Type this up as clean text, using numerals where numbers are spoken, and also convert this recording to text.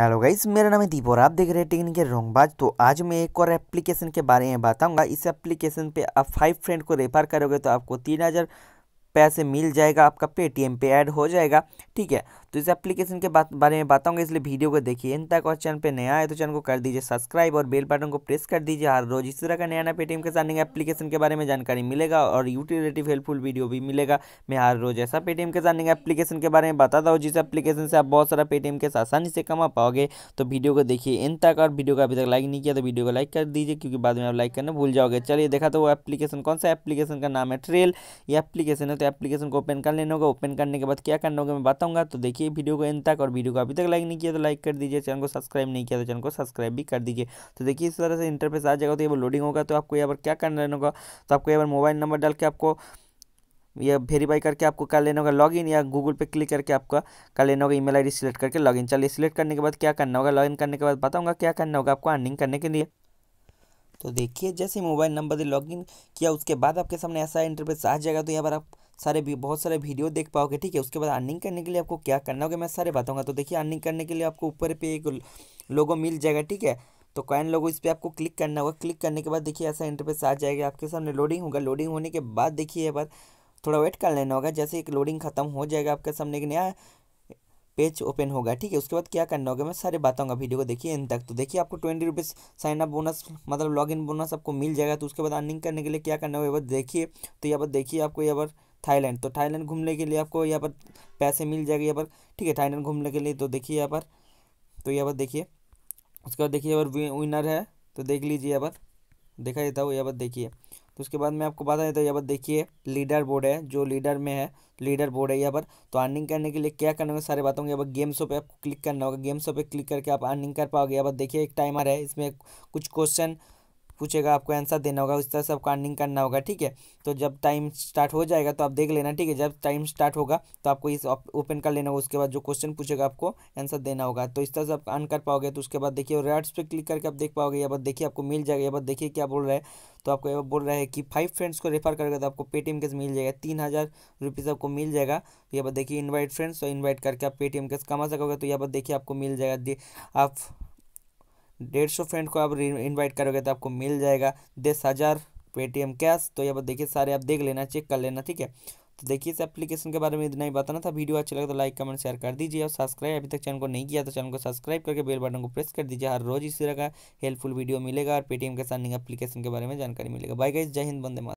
Hello guys, मेरा नाम है दीप और आप देख रहे हैं टेक्निकल रोंगबाज। तो आज मैं एक और एप्लीकेशन के बारे में बताऊंगा। इस एप्लीकेशन पे आप 5 फ्रेंड को रेफर करोगे तो आपको 3000 पैसे मिल जाएगा, आपका पेटीएम पे ऐड हो जाएगा। ठीक है, तो इस एप्लीकेशन के बारे में बताऊंगा, इसलिए वीडियो को देखिए इन तक। और चैनल पे नया है तो चैनल को कर दीजिए सब्सक्राइब और बेल बटन को प्रेस कर दीजिए। हर रोज़ इस तरह का नया नया पेटीएम के साथ एप्लीकेशन के बारे में जानकारी मिलेगा और यूटिलिटी हेल्पफुल वीडियो भी मिलेगा। मैं हर रोज़ ऐसा पेटीएम के साथ एप्लीकेशन के बारे में बताता हूँ जिस एप्लीकेशन से आप बहुत सारा पेटीएम के आसानी से कमा पाओगे। तो वीडियो को देखिए इन तक, और वीडियो को अभी तक लाइक नहीं किया तो वीडियो को लाइक कर दीजिए क्योंकि बाद में आप लाइक करना भूल जाओगे। चलिए देखा तो वो एप्लीकेशन, कौन सा एप्लीकेशन का नाम है ट्रेल। ये एप्लीकेशन है, तो एप्लीकेशन को ओपन कर लेना होगा। ओपन करने के बाद क्या करना होगा मैं बताऊंगा, तो देखिए वीडियो को एंड तक। और वीडियो को अभी तक लाइक नहीं किया तो लाइक कर दीजिए, चैनल को सब्सक्राइब नहीं किया तो चैनल को सब्सक्राइब भी कर दीजिए। तो देखिए इस तरह से इंटरफेस आ जाएगा। तो ये लोडिंग होगा, तो आपको यहाँ पर क्या करना लेना होगा, तो आपको यहाँ पर मोबाइल नंबर डाल के आपको यह वेरीफाई करके आपको कर लेना होगा लॉगिन, या गूगल पे क्लिक करके आपका कर लेना होगा ईमेल आईडी सिलेक्ट करके लॉगिन। चलिए सिलेक्ट करने के बाद क्या करना होगा, लॉगिन करने के बाद बताऊँगा क्या करना होगा आपको अर्निंग करने के लिए। तो देखिए जैसे मोबाइल नंबर से लॉगिन किया उसके बाद आपके सामने ऐसा इंटरफेस आ जाएगा। तो यहाँ पर आप सारे भी बहुत सारे वीडियो देख पाओगे। ठीक है, उसके बाद अर्निंग करने के लिए आपको क्या करना होगा मैं सारे बताऊंगा। तो देखिए अर्निंग करने के लिए आपको ऊपर पे एक लोगो मिल जाएगा। ठीक है, तो कॉइन लोगो, इस पर आपको क्लिक करना होगा। क्लिक करने के बाद देखिए ऐसा इंटरफेस आ जाएगा आपके सामने। लोडिंग होगा, लोडिंग होने के बाद देखिए यहाँ पर थोड़ा वेट कर लेना होगा। जैसे एक लोडिंग खत्म हो जाएगा आपके सामने एक नया पेज ओपन होगा। ठीक है, उसके बाद क्या करना होगा मैं सारे बताऊंगा, वीडियो को देखिए इन तक। तो देखिए आपको 20 रुपीज़ साइन अप बोनस मतलब लॉगिन बोनस आपको मिल जाएगा। तो उसके बाद अर्निंग करने के लिए क्या करना होगा देखिए, तो यहाँ पर देखिए आपको यहाँ पर थाईलैंड, तो थाईलैंड घूमने के लिए आपको यहाँ पर पैसे मिल जाएगा यहाँ पर। ठीक है, थाईलैंड घूमने के लिए तो देखिए यहाँ पर, तो यहाँ पर देखिए उसके बाद देखिए यहाँ पर विनर है तो देख लीजिए यहाँ पर देखा देता हूँ। यहाँ पर देखिए तो उसके बाद मैं आपको बता देता हूँ। यहाँ पर देखिए लीडर बोर्ड है, जो लीडर में है लीडर बोर्ड है यहाँ पर। तो अर्निंग करने के लिए क्या करना होगा सारे बताऊँगा। यहाँ पर गेम शो पे आपको क्लिक करना होगा, गेम शो पे क्लिक करके आप अर्निंग कर पाओगे। यहाँ पर देखिए एक टाइमर है, इसमें कुछ क्वेश्चन पूछेगा, आपको आंसर देना होगा, उस तरह से आपको अर्निंग करना होगा। ठीक है, तो जब टाइम स्टार्ट हो जाएगा तो आप देख लेना। ठीक है, जब टाइम स्टार्ट होगा तो आपको इस ओपन कर लेना होगा, उसके बाद जो क्वेश्चन पूछेगा आपको आंसर देना होगा। तो इस तरह से आप अर्न कर पाओगे। तो उसके बाद देखिए रेड्स पे क्लिक करके आप देख पाओगे। यहाँ पर देखिए आपको मिल जाएगा, यहाँ पर देखिए क्या बोल रहा है, तो आपको यहाँ बोल रहा है कि 5 फ्रेंड्स को रेफर करेगा तो आपको पेटीएम कैश मिल जाएगा 3000 रुपीज़ आपको मिल जाएगा। यहाँ पर देखिए इन्वाइट फ्रेंड्स, तो इन्वाइट करके आप पेटीएम कैश कमा सकोगे। तो यहाँ पर देखिए आपको मिल जाएगा, आप 150 फ्रेंड को आप इनवाइट करोगे तो आपको मिल जाएगा 10,000 पेटीएम कैश। तो यहाँ पर देखिए सारे आप देख लेना, चेक कर लेना। ठीक है, तो देखिए इस एप्लीकेशन के बारे में इतना ही बताना था। वीडियो अच्छा लगा तो लाइक कमेंट शेयर कर दीजिए, और सब्सक्राइब अभी तक चैनल को नहीं किया तो चैनल को सब्सक्राइब करके बेल बटन को प्रेस कर दीजिए। हर रोज़ इस तरह का हेल्पफुल वीडियो मिलेगा और पेटीएम के साथ एप्लीकेशन के बारे में जानकारी मिलेगा। बाय गाइस, जय हिंद, वंदे मातरम।